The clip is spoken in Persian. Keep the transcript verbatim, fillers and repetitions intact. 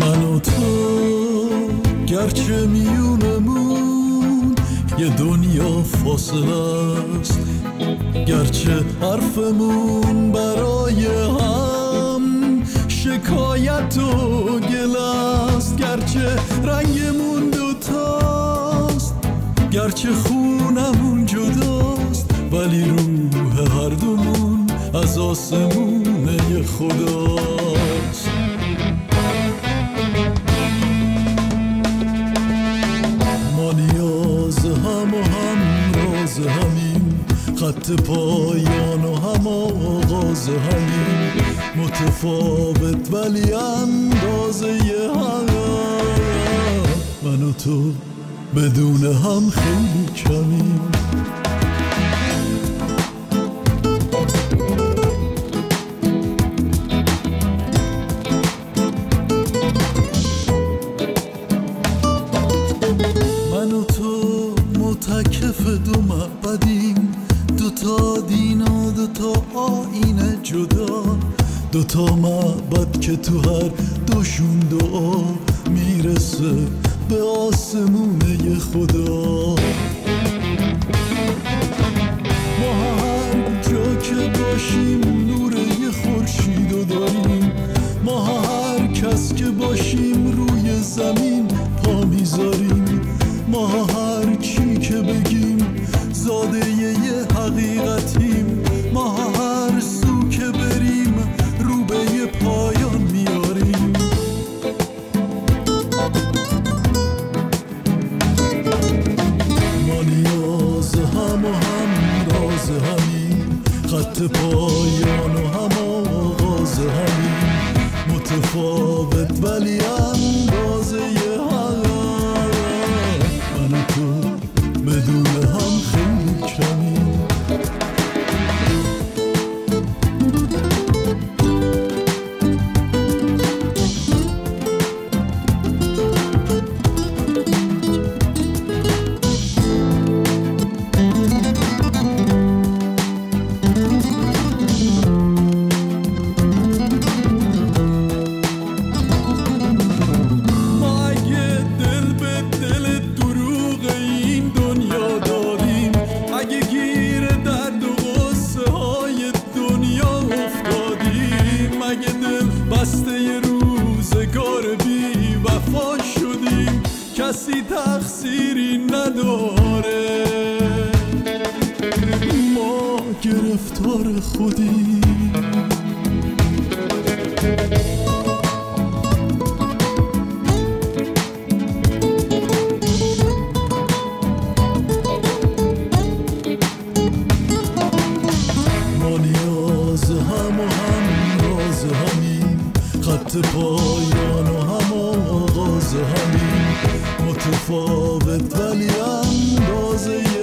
من و تو گرچه میونمون یه دنیا فاصله است، گرچه حرفمون برای هم شکایت و گل است، گرچه رنگمون دوتاست، گرچه خونمون جداست، ولی روح هر دومون از آسمون خداست. ما نیاز هم و هم راز همیم، خط پایان و هم آغاز همیم، متفاوت ولی اندازه هم. من و تو بدون هم خیلی کمیم. من و تو متکف دو معبدیم، دوتا دین و دوتا آینه جدا، دوتا معبد که تو هر دوشون دعا میرسه به آسمونه خدا. ما هر جا که باشیم نوره خورشید رو داریم، ما هر کس که باشیم روی زمین پا میذاریم، ما هر چی که بگیم زاده یه حقیقتیم، ما هر سو که بریم رو به یه پایان میاریم. ما نیاز هم و هم راز همیم، خط پایان و هم آغاز همیم، متفاوت ولی اندازه هم. من و تو بدون هم خیلی کمیم. کسی تقصیری نداره، ما گرفتار خودیم. ما نیاز هم و هم راز همیم، خط پایان و هم آغاز همیم، متفاوت ولی اندازه